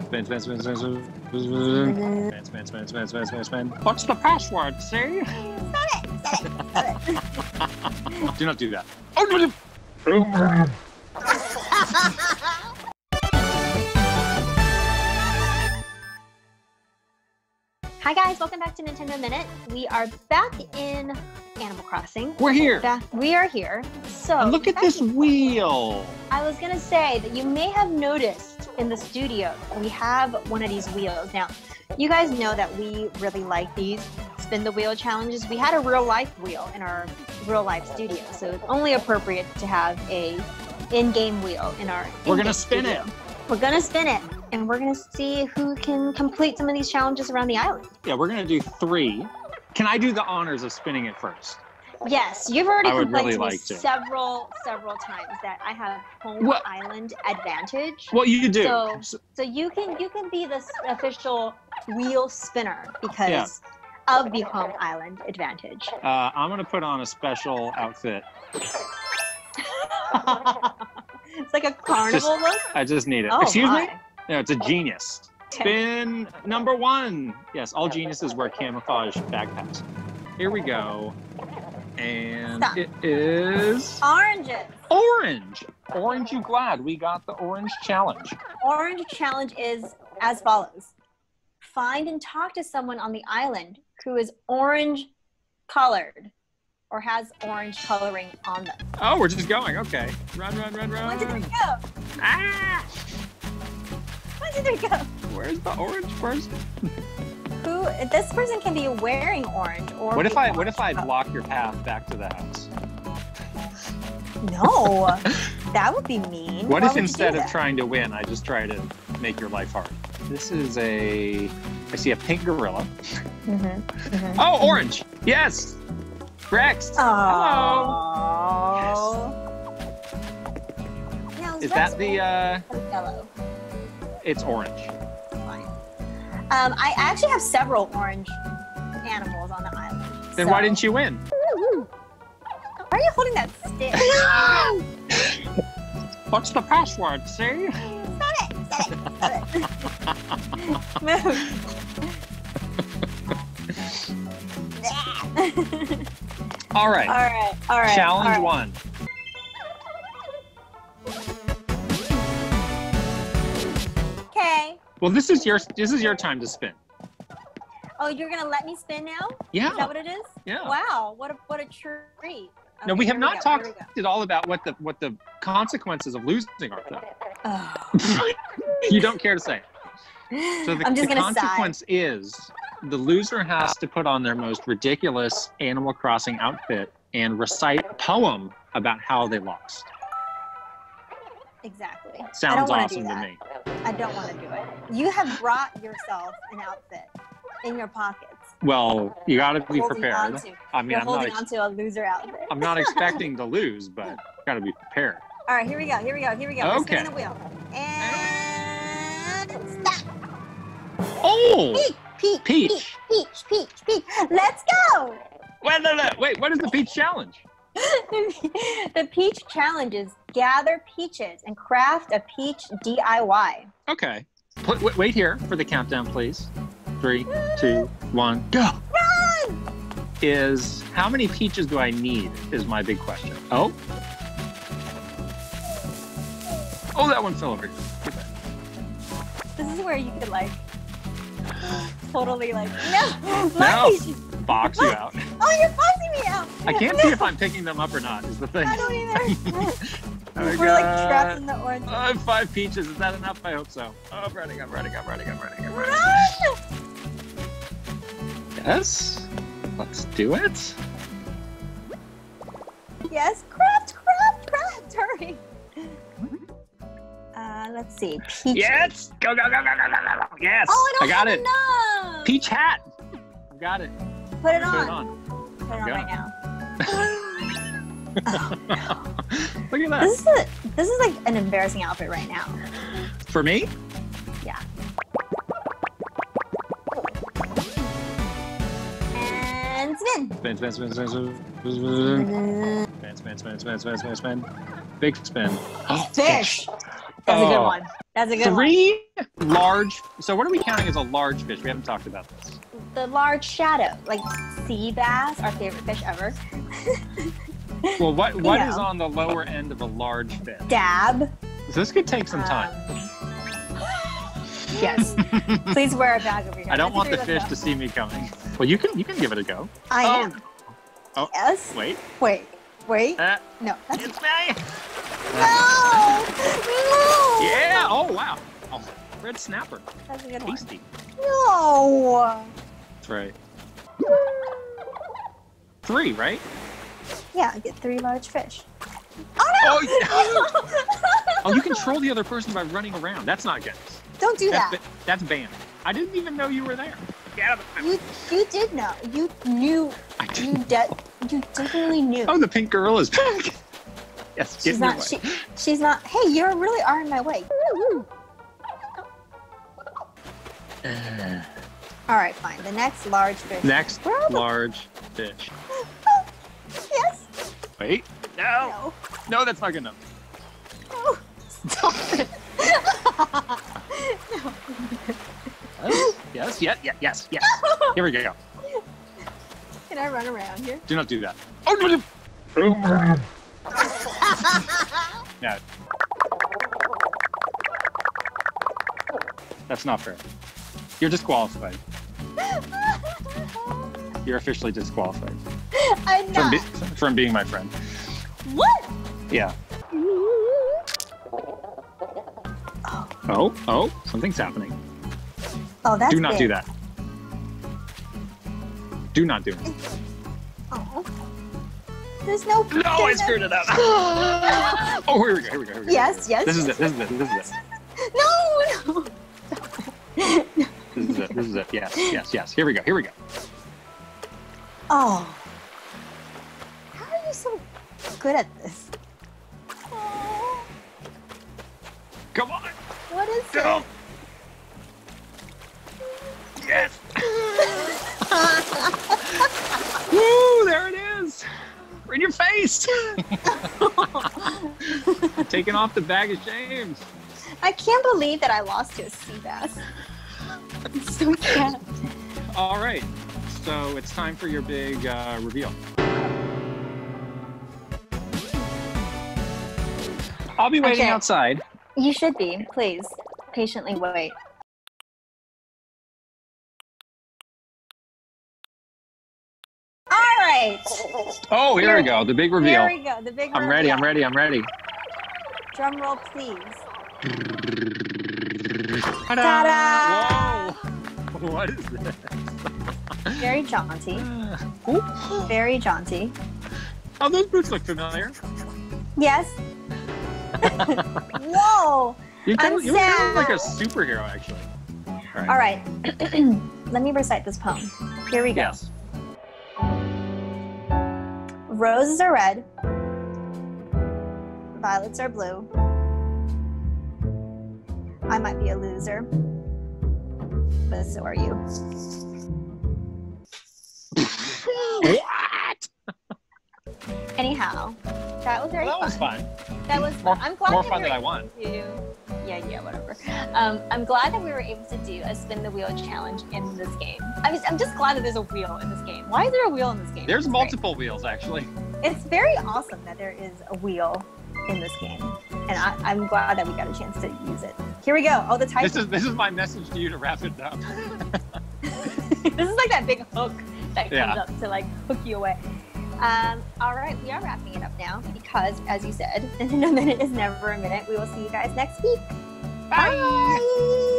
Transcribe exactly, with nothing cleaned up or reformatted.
Spin, spin, spin, spin, spin, spin, spin, spin, spin, spin, spin, spin. What's the password, see? Stop it, stop it, stop it. Do not do that. Oh, no, no. Hi guys, welcome back to Nintendo Minute. We are back in Animal Crossing. We're here. Back, we are here. So and look at this wheel. I was gonna say that you may have noticed in the studio we have one of these wheels. Now, you guys know that we really like these spin the wheel challenges. We had a real life wheel in our real life studio, so it's only appropriate to have a in-game wheel in our. We're gonna spin studio. it. We're gonna spin it, and we're gonna see who can complete some of these challenges around the island. Yeah, we're gonna do three. Can I do the honors of spinning it first? Yes, you've already complained really to me like to. several, several times that I have home well, island advantage. Well, you do. So, so you can you can be the official wheel spinner because yeah. of the home island advantage. Uh, I'm gonna put on a special outfit. It's like a carnival just, look. I just need it. Oh, Excuse my. me? No, it's a genius. Spin number one. Yes, all geniuses wear camouflage backpacks. Here we go. And Stop. it is... Oranges. Orange. Orange, you glad we got the orange challenge. Orange challenge is as follows. Find and talk to someone on the island who is orange colored or has orange coloring on them. Oh, we're just going. Okay. Run, run, run, run. One, two, three, go. Ah! One, two, three, go. Where's the orange person? Who? This person can be wearing orange or. What if I? What if I block your path back to the house? No, that would be mean. What if instead of trying to win, I just try to make your life hard? This is a. I see a pink gorilla. Mm-hmm, mm-hmm. Oh, orange! Yes. Rex. Hello. Yes. Now, is, is that the? Uh, yellow. It's orange. Um, I actually have several orange animals on the island. Then so. why didn't you win? Why are you holding that stick? What's the password, see? Stop it! Stop it! Stop it. Move. All right. All right. All right. Challenge All right. one. Okay. Well, this is your this is your time to spin. Oh, you're gonna let me spin now? Yeah. Is that what it is? Yeah. Wow, what a what a treat. Okay, no, we have not we talked at all about what the what the consequences of losing are though. Oh. You don't care to say. So the, I'm just the gonna consequence sigh. is the loser has to put on their most ridiculous Animal Crossing outfit and recite a poem about how they lost. Exactly. Sounds awesome to me. I don't want to do it. You have brought yourself an outfit in your pockets. Well, you got to be prepared. I mean, I'm holding onto a loser outfit. I'm not expecting to lose, but got to be prepared. All right, here we go. Here we go. Here we go. Okay. Spinning the wheel. And stop. Oh. Peach. Peach. Peach. Peach. Peach. Peach. Let's go. Wait, no, no. Wait. What is the peach challenge? The peach challenge is gather peaches and craft a peach D I Y. Okay. Wait, wait here for the countdown, please. Three, two, one, go. Run! Is how many peaches do I need is my big question. Oh. Oh, that one fell over. This is where you could like totally like no, my no. peaches. Box you out. Oh, you're boxing me out. I can't see if I'm picking them up or not, is the thing. I don't either. Oh, we're God. like trapped in the orange. I have five peaches. Is that enough? I hope so. Oh, I'm running, I'm running, I'm running, I'm running, I'm running. Run! Yes. Let's do it. Yes. Craft, craft, craft. Hurry. Uh, let's see. Peaches. Yes. Go, go, go, go, go, go, go. Yes. Oh, I, don't I got have it. Enough. Peach hat. I've got it. Put it on. Put it on, Put it on right now. Oh, no. Look at that. This is, a, this is like an embarrassing outfit right now. For me? Yeah. And spin. Spin, spin, spin, spin, spin, spin, spin, spin, spin, spin, spin, spin. Big spin. Oh, fish. That's oh. a good one. That's a good Three? one. Three large, so what are we counting as a large fish? We haven't talked about this. The large shadow, like sea bass, our favorite fish ever. Well, what what you know. is on the lower end of a large fish? Dab. So this could take some time. Um, yes. Please wear a bag over here. I don't That's want the fish up. to see me coming. Well, you can you can give it a go. I oh. am. Oh, yes. Wait. Wait. Wait. Uh, no. That's it's me. No. No. Yeah. Oh wow. Oh, red snapper. That's a good Tasty. one. No. That's right. Three, right? Yeah, I get three large fish. Oh no! Oh, yeah. Oh, you control the other person by running around. That's not good. Don't do that's that. Ba that's banned. I didn't even know you were there. Get out of the you, you did know. You knew. I didn't you, de know. you definitely knew. Oh, the pink gorilla's back. Yes, she's get in not. Way. She, she's not. Hey, you really are in my way. Woo -hoo. All right, fine. The next large fish. Next large fish. Yes. Wait. No. no. No, that's not good enough. No. Stop it. No. Yes. Yes. Yes. Yes. Yes. Yes. Here we go. Can I run around here? Do not do that. Oh no! No. No. That's not fair. You're disqualified. You're officially disqualified. I'm not. From, be from being my friend. What? Yeah. Oh. Oh, oh, something's happening. Oh, that's Do not big. do that. Do not do it. Oh. There's no... No, I screwed it up. Oh, here we go, here we go, here we go. Yes, yes. This yes, is it, this yes, is it, this yes, is it. Yes, no, no. This is it, this is it. Yes, yes, yes. Here we go, here we go. Oh. How are you so good at this? Oh. Come on. What is Go. it? Yes. Woo, there it is. Right in your face. Taking off the bag of shame. I can't believe that I lost to a sea bass. I'm so sad. All right. So it's time for your big uh, reveal. I'll be waiting okay. outside. You should be, please. Patiently wait. All right. Oh, here, here we go. The big reveal. Here we go. The big reveal. I'm ready. I'm ready. I'm ready. Drum roll, please. Ta-da! Whoa! What is this? Very jaunty. Uh, Very jaunty. Oh, those boots look familiar. Yes. Whoa! You kind of sound like a superhero, actually. All right. All right. Let me recite this poem. Here we go. Yes. Roses are red. Violets are blue. I might be a loser, but so are you. What? Anyhow, that was very well, that was fun. fun. That was more, fun. I'm glad more that fun we than I want. To, yeah, yeah, whatever. Um, I'm glad that we were able to do a spin the wheel challenge in this game. I'm just, I'm just glad that there's a wheel in this game. Why is there a wheel in this game? There's That's multiple great. wheels, actually. It's very awesome that there is a wheel in this game, and I, I'm glad that we got a chance to use it. Here we go. Oh, the title. This is this is my message to you to wrap it up. This is like that big hook that comes yeah. up to like hook you away. Um, all right, we are wrapping it up now because, as you said, in a minute is never a minute. We will see you guys next week. Bye. Bye.